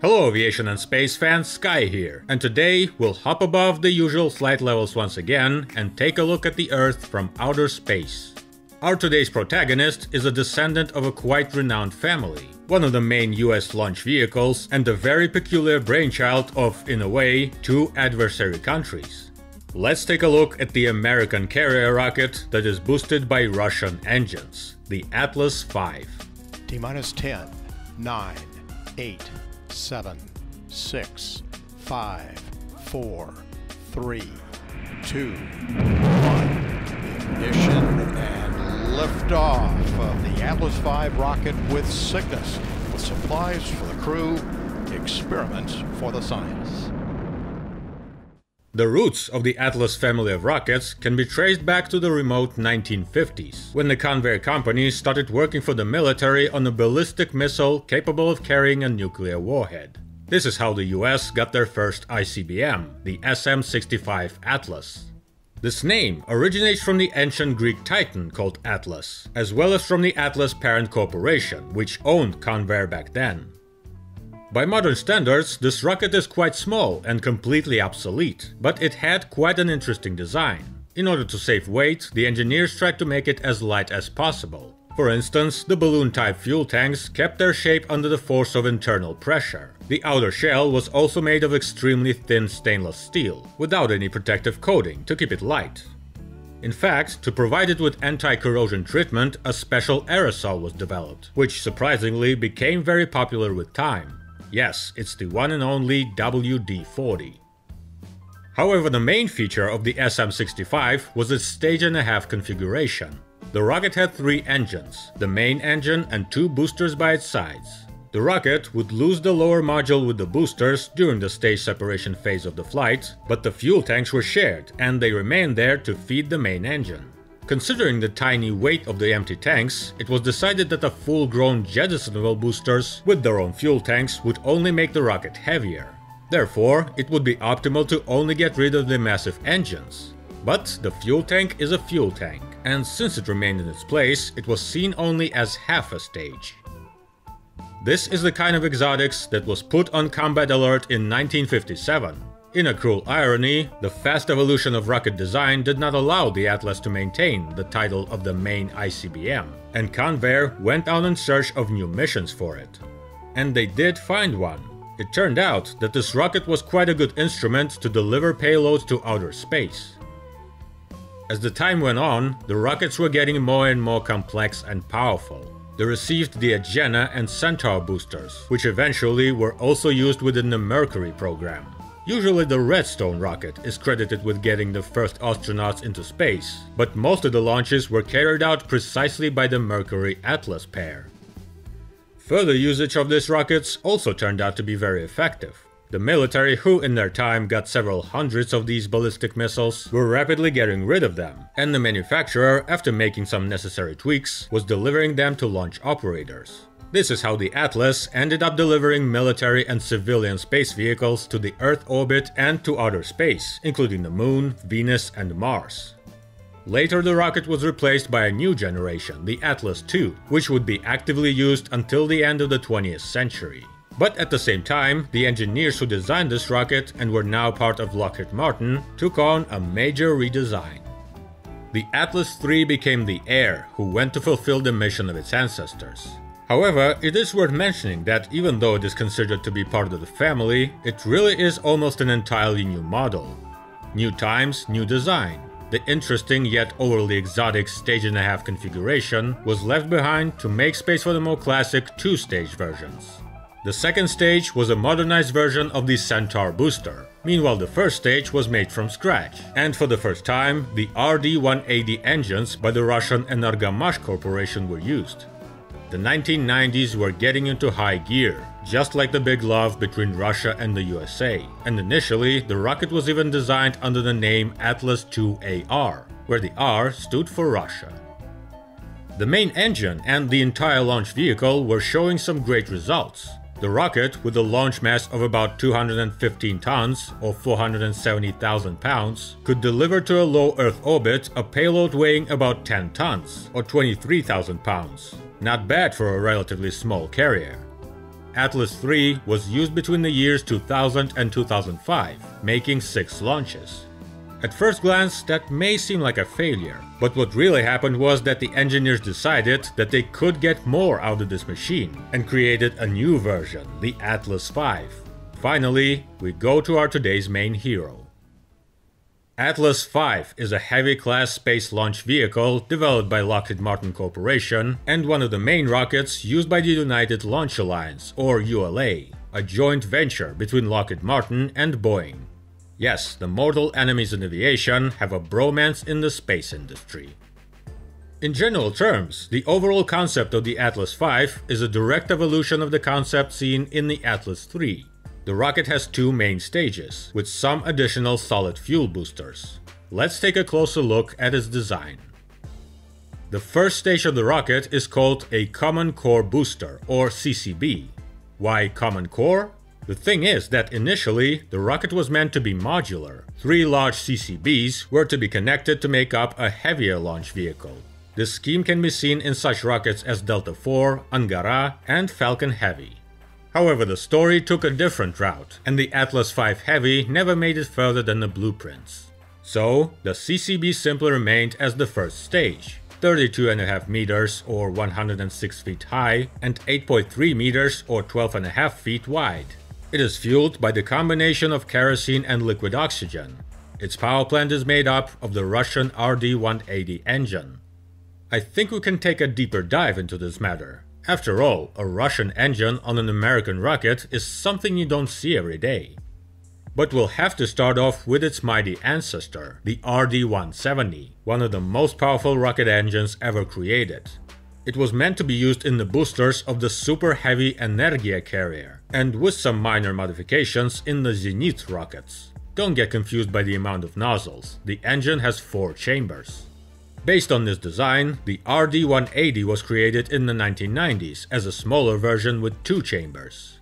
Hello aviation and space fans, Sky here, and today we'll hop above the usual flight levels once again and take a look at the Earth from outer space. Our today's protagonist is a descendant of a quite renowned family, one of the main US launch vehicles and a very peculiar brainchild of, in a way, two adversary countries. Let's take a look at the American carrier rocket that is boosted by Russian engines, the Atlas V. T-minus 10, 9, 8, 7, 6, 5, 4, 3, 2, 1. Ignition and liftoff of the Atlas V rocket with Cygnus, with supplies for the crew, experiments for the science. The roots of the Atlas family of rockets can be traced back to the remote 1950s, when the Convair company started working for the military on a ballistic missile capable of carrying a nuclear warhead. This is how the US got their first ICBM, the SM-65 Atlas. This name originates from the ancient Greek titan called Atlas, as well as from the Atlas parent corporation, which owned Convair back then. By modern standards, this rocket is quite small and completely obsolete, but it had quite an interesting design. In order to save weight, the engineers tried to make it as light as possible. For instance, the balloon-type fuel tanks kept their shape under the force of internal pressure. The outer shell was also made of extremely thin stainless steel, without any protective coating to keep it light. In fact, to provide it with anti-corrosion treatment, a special aerosol was developed, which surprisingly became very popular with time. Yes, it's the one and only WD-40. However, the main feature of the SM-65 was its stage-and-a-half configuration. The rocket had three engines, the main engine and two boosters by its sides. The rocket would lose the lower module with the boosters during the stage separation phase of the flight, but the fuel tanks were shared and they remained there to feed the main engine. Considering the tiny weight of the empty tanks, it was decided that the full-grown jettisonable boosters with their own fuel tanks would only make the rocket heavier. Therefore, it would be optimal to only get rid of the massive engines. But the fuel tank is a fuel tank, and since it remained in its place, it was seen only as half a stage. This is the kind of exotics that was put on combat alert in 1957. In a cruel irony, the fast evolution of rocket design did not allow the Atlas to maintain the title of the main ICBM, and Convair went out in search of new missions for it. And they did find one. It turned out that this rocket was quite a good instrument to deliver payloads to outer space. As the time went on, the rockets were getting more and more complex and powerful. They received the Agena and Centaur boosters, which eventually were also used within the Mercury program. Usually the Redstone rocket is credited with getting the first astronauts into space, but most of the launches were carried out precisely by the Mercury-Atlas pair. Further usage of these rockets also turned out to be very effective. The military, who in their time got several hundreds of these ballistic missiles, were rapidly getting rid of them, and the manufacturer, after making some necessary tweaks, was delivering them to launch operators. This is how the Atlas ended up delivering military and civilian space vehicles to the Earth orbit and to outer space, including the Moon, Venus, and Mars. Later, the rocket was replaced by a new generation, the Atlas II, which would be actively used until the end of the 20th century. But at the same time, the engineers who designed this rocket and were now part of Lockheed Martin took on a major redesign. The Atlas III became the heir who went to fulfill the mission of its ancestors. However, it is worth mentioning that even though it is considered to be part of the family, it really is almost an entirely new model. New times, new design. The interesting yet overly exotic stage-and-a-half configuration was left behind to make space for the more classic two-stage versions. The second stage was a modernized version of the Centaur booster. Meanwhile, the first stage was made from scratch, and for the first time, the RD-180 engines by the Russian Energomash corporation were used. The 1990s were getting into high gear, just like the big love between Russia and the USA, and initially, the rocket was even designed under the name Atlas II-AR, where the R stood for Russia. The main engine and the entire launch vehicle were showing some great results. The rocket, with a launch mass of about 215 tons or 470,000 pounds, could deliver to a low Earth orbit a payload weighing about 10 tons or 23,000 pounds. Not bad for a relatively small carrier. Atlas III was used between the years 2000 and 2005, making 6 launches. At first glance, that may seem like a failure, but what really happened was that the engineers decided that they could get more out of this machine and created a new version, the Atlas V. Finally, we go to our today's main hero. Atlas V is a heavy-class space launch vehicle developed by Lockheed Martin Corporation and one of the main rockets used by the United Launch Alliance, or ULA, a joint venture between Lockheed Martin and Boeing. Yes, the mortal enemies in aviation have a bromance in the space industry. In general terms, the overall concept of the Atlas V is a direct evolution of the concept seen in the Atlas III. The rocket has 2 main stages, with some additional solid fuel boosters. Let's take a closer look at its design. The first stage of the rocket is called a Common Core Booster, or CCB. Why Common Core? The thing is that initially, the rocket was meant to be modular. 3 large CCBs were to be connected to make up a heavier launch vehicle. This scheme can be seen in such rockets as Delta IV, Angara, and Falcon Heavy. However, the story took a different route, and the Atlas V Heavy never made it further than the blueprints. So, the CCB simply remained as the first stage, 32.5 meters or 106 feet high, and 8.3 meters or 12.5 feet wide. It is fueled by the combination of kerosene and liquid oxygen. Its power plant is made up of the Russian RD-180 engine. I think we can take a deeper dive into this matter. After all, a Russian engine on an American rocket is something you don't see every day. But we'll have to start off with its mighty ancestor, the RD-170, one of the most powerful rocket engines ever created. It was meant to be used in the boosters of the super heavy Energia carrier, and with some minor modifications in the Zenit rockets. Don't get confused by the amount of nozzles, the engine has 4 chambers. Based on this design, the RD-180 was created in the 1990s as a smaller version with 2 chambers.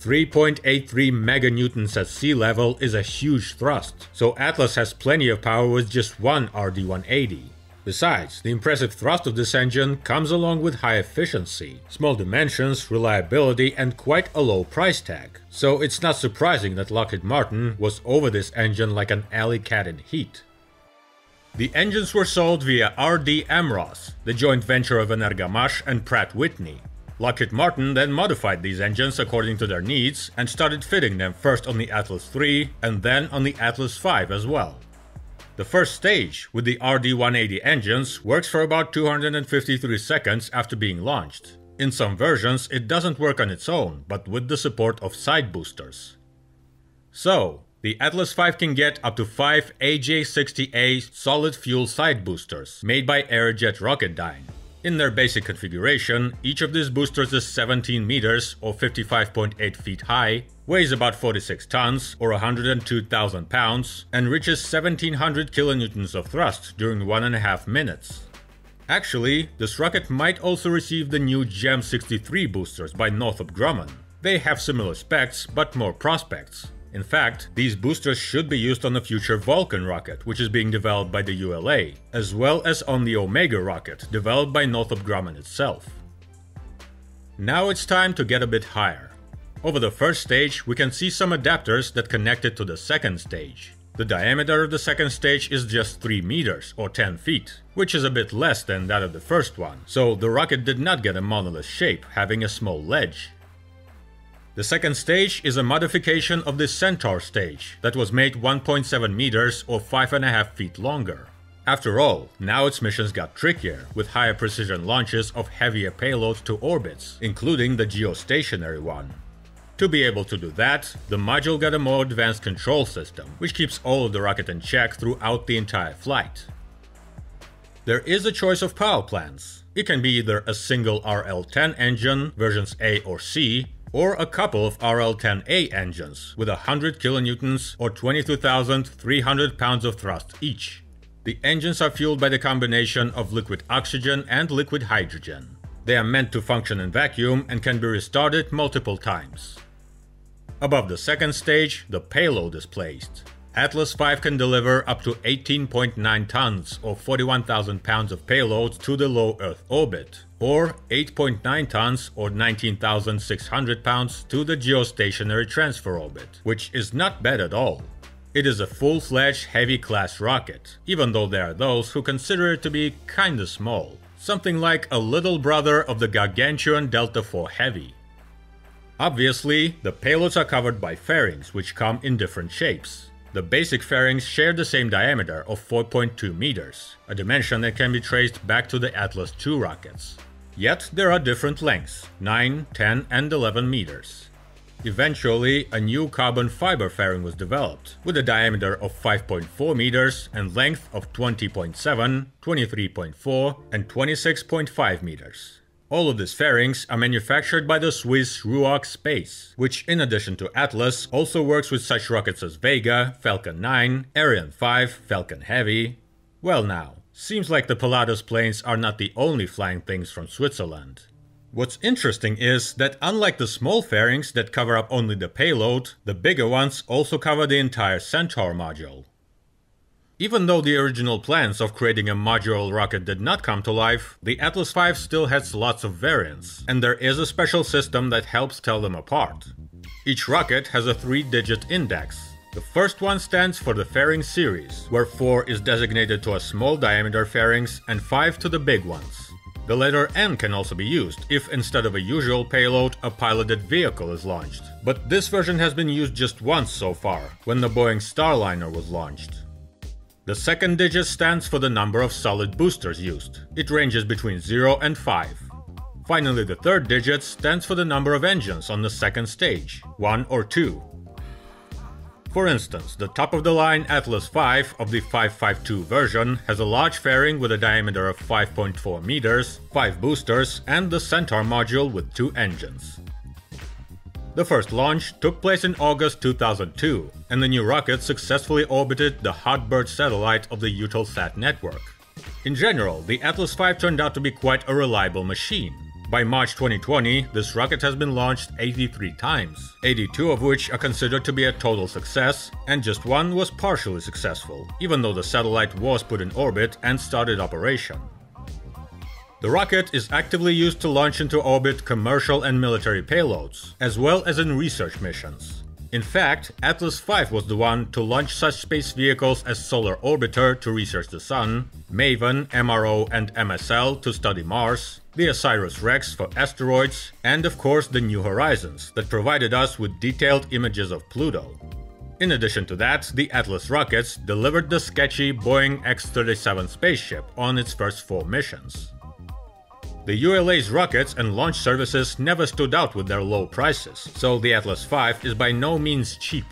3.83 meganewtons at sea level is a huge thrust, so Atlas has plenty of power with just one RD-180. Besides, the impressive thrust of this engine comes along with high efficiency, small dimensions, reliability, and quite a low price tag. So it's not surprising that Lockheed Martin was over this engine like an alley cat in heat. The engines were sold via RD Amros, the joint venture of Energomash and Pratt Whitney. Lockheed Martin then modified these engines according to their needs and started fitting them first on the Atlas III and then on the Atlas V as well. The first stage, with the RD-180 engines, works for about 253 seconds after being launched. In some versions, it doesn't work on its own, but with the support of side boosters. So, the Atlas V can get up to 5 AJ-60A solid fuel side boosters, made by Aerojet Rocketdyne. In their basic configuration, each of these boosters is 17 meters or 55.8 feet high, weighs about 46 tons or 102,000 pounds, and reaches 1,700 kilonewtons of thrust during 1.5 minutes. Actually, this rocket might also receive the new GEM-63 boosters by Northrop Grumman. They have similar specs, but more prospects. In fact, these boosters should be used on the future Vulcan rocket, which is being developed by the ULA, as well as on the Omega rocket, developed by Northrop Grumman itself. Now it's time to get a bit higher. Over the first stage, we can see some adapters that connect it to the second stage. The diameter of the second stage is just 3 meters, or 10 feet, which is a bit less than that of the first one, so the rocket did not get a monolith shape, having a small ledge. The second stage is a modification of the Centaur stage that was made 1.7 meters or 5.5 feet longer. After all, now its missions got trickier, with higher precision launches of heavier payloads to orbits, including the geostationary one. To be able to do that, the module got a more advanced control system, which keeps all of the rocket in check throughout the entire flight. There is a choice of power plants. It can be either a single RL10 engine, versions A or C, or a couple of RL10A engines with 100 kilonewtons or 22,300 pounds of thrust each. The engines are fueled by the combination of liquid oxygen and liquid hydrogen. They are meant to function in vacuum and can be restarted multiple times. Above the second stage, the payload is placed. Atlas V can deliver up to 18.9 tons or 41,000 pounds of payloads to the low Earth orbit, or 8.9 tons or 19,600 pounds to the geostationary transfer orbit, which is not bad at all. It is a full-fledged heavy-class rocket, even though there are those who consider it to be kinda small, something like a little brother of the gargantuan Delta IV Heavy. Obviously, the payloads are covered by fairings, which come in different shapes. The basic fairings share the same diameter of 4.2 meters, a dimension that can be traced back to the Atlas II rockets. Yet there are different lengths, 9, 10 and 11 meters. Eventually, a new carbon fiber fairing was developed, with a diameter of 5.4 meters and length of 20.7, 23.4 and 26.5 meters. All of these fairings are manufactured by the Swiss Ruach Space, which in addition to Atlas also works with such rockets as Vega, Falcon 9, Ariane 5, Falcon Heavy. Well now, seems like the Pilatus planes are not the only flying things from Switzerland. What's interesting is that unlike the small fairings that cover up only the payload, the bigger ones also cover the entire Centaur module. Even though the original plans of creating a modular rocket did not come to life, the Atlas V still has lots of variants, and there is a special system that helps tell them apart. Each rocket has a 3-digit index. The first one stands for the fairing series, where 4 is designated to a small diameter fairings and 5 to the big ones. The letter N can also be used if instead of a usual payload, a piloted vehicle is launched. But this version has been used just once so far, when the Boeing Starliner was launched. The second digit stands for the number of solid boosters used. It ranges between 0 and 5. Finally, the third digit stands for the number of engines on the second stage, 1 or 2. For instance, the top-of-the-line Atlas V of the 552 version has a large fairing with a diameter of 5.4 meters, 5 boosters, and the Centaur module with 2 engines. The first launch took place in August 2002, and the new rocket successfully orbited the Hotbird satellite of the Eutelsat network. In general, the Atlas V turned out to be quite a reliable machine. By March 2020, this rocket has been launched 83 times, 82 of which are considered to be a total success, and just one was partially successful, even though the satellite was put in orbit and started operation. The rocket is actively used to launch into orbit commercial and military payloads, as well as in research missions. In fact, Atlas V was the one to launch such space vehicles as Solar Orbiter to research the Sun, MAVEN, MRO and MSL to study Mars, the OSIRIS-REx for asteroids, and of course the New Horizons that provided us with detailed images of Pluto. In addition to that, the Atlas rockets delivered the sketchy Boeing X-37 spaceship on its first 4 missions. The ULA's rockets and launch services never stood out with their low prices, so the Atlas V is by no means cheap.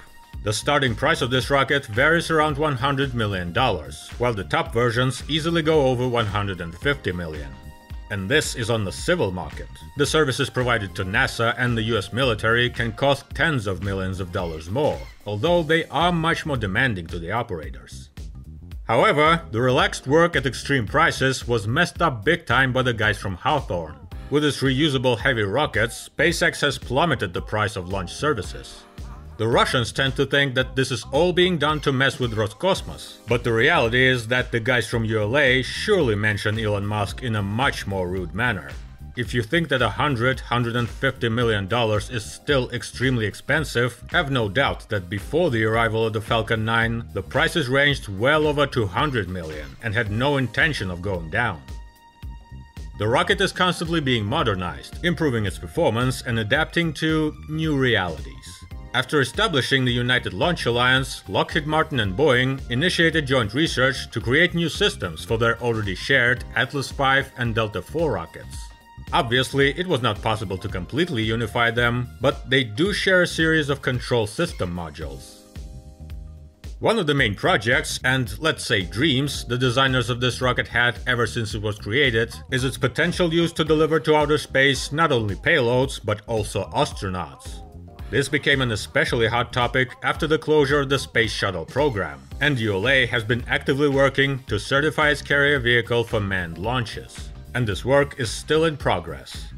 The starting price of this rocket varies around $100 million, while the top versions easily go over $150 million. And this is on the civil market. The services provided to NASA and the US military can cost tens of millions of dollars more, although they are much more demanding to the operators. However, the relaxed work at extreme prices was messed up big time by the guys from Hawthorne. With its reusable heavy rockets, SpaceX has plummeted the price of launch services. The Russians tend to think that this is all being done to mess with Roscosmos, but the reality is that the guys from ULA surely mention Elon Musk in a much more rude manner. If you think that $150 million is still extremely expensive, have no doubt that before the arrival of the Falcon 9, the prices ranged well over $200 million and had no intention of going down. The rocket is constantly being modernized, improving its performance and adapting to new realities. After establishing the United Launch Alliance, Lockheed Martin and Boeing initiated joint research to create new systems for their already shared Atlas V and Delta IV rockets. Obviously, it was not possible to completely unify them, but they do share a series of control system modules. One of the main projects, and let's say dreams, the designers of this rocket had ever since it was created, is its potential use to deliver to outer space not only payloads, but also astronauts. This became an especially hot topic after the closure of the Space Shuttle program, and ULA has been actively working to certify its carrier vehicle for manned launches. And this work is still in progress.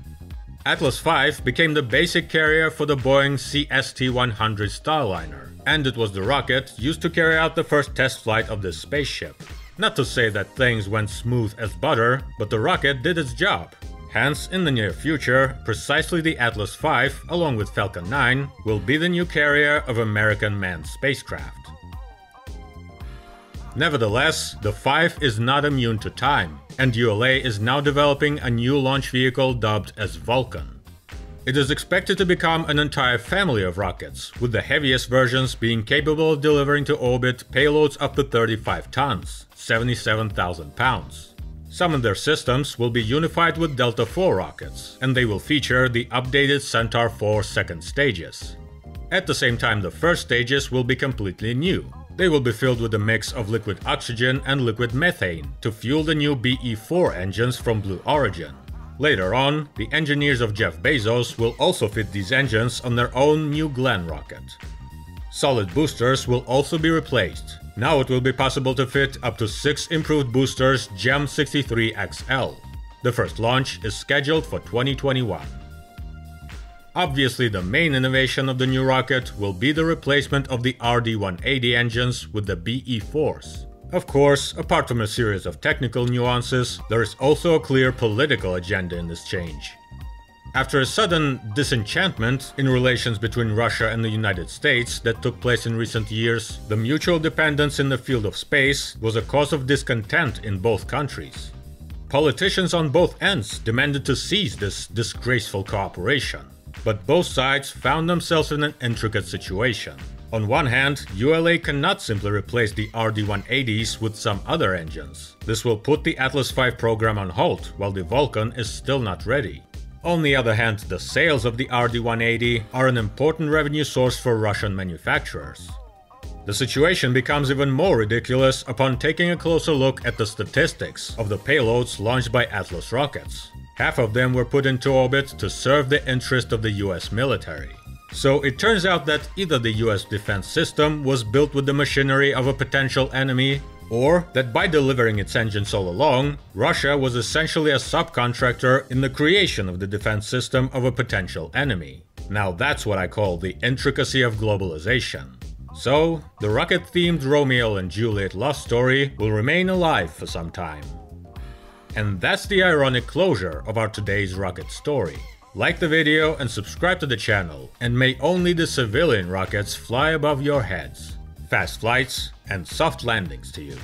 Atlas V became the basic carrier for the Boeing CST-100 Starliner, and it was the rocket used to carry out the first test flight of this spaceship. Not to say that things went smooth as butter, but the rocket did its job. Hence, in the near future, precisely the Atlas V, along with Falcon 9, will be the new carrier of American manned spacecraft. Nevertheless, the V is not immune to time, and ULA is now developing a new launch vehicle dubbed as Vulcan. It is expected to become an entire family of rockets, with the heaviest versions being capable of delivering to orbit payloads up to 35 tons, 77,000 pounds. Some of their systems will be unified with Delta IV rockets, and they will feature the updated Centaur IV second stages. At the same time, the first stages will be completely new. They will be filled with a mix of liquid oxygen and liquid methane to fuel the new BE-4 engines from Blue Origin. Later on, the engineers of Jeff Bezos will also fit these engines on their own New Glenn rocket. Solid boosters will also be replaced. Now it will be possible to fit up to 6 improved boosters GEM-63 XL. The first launch is scheduled for 2021. Obviously, the main innovation of the new rocket will be the replacement of the RD-180 engines with the BE-4s. Of course, apart from a series of technical nuances, there is also a clear political agenda in this change. After a sudden disenchantment in relations between Russia and the United States that took place in recent years, the mutual dependence in the field of space was a cause of discontent in both countries. Politicians on both ends demanded to cease this disgraceful cooperation, but both sides found themselves in an intricate situation. On one hand, ULA cannot simply replace the RD-180s with some other engines. This will put the Atlas V program on hold while the Vulcan is still not ready. On the other hand, the sales of the RD-180 are an important revenue source for Russian manufacturers. The situation becomes even more ridiculous upon taking a closer look at the statistics of the payloads launched by Atlas rockets. Half of them were put into orbit to serve the interest of the US military. So it turns out that either the US defense system was built with the machinery of a potential enemy, or that by delivering its engines all along, Russia was essentially a subcontractor in the creation of the defense system of a potential enemy. Now that's what I call the intricacy of globalization. So, the rocket-themed Romeo and Juliet love story will remain alive for some time. And that's the ironic closure of our today's rocket story. Like the video and subscribe to the channel, and may only the civilian rockets fly above your heads. Fast flights and soft landings to you.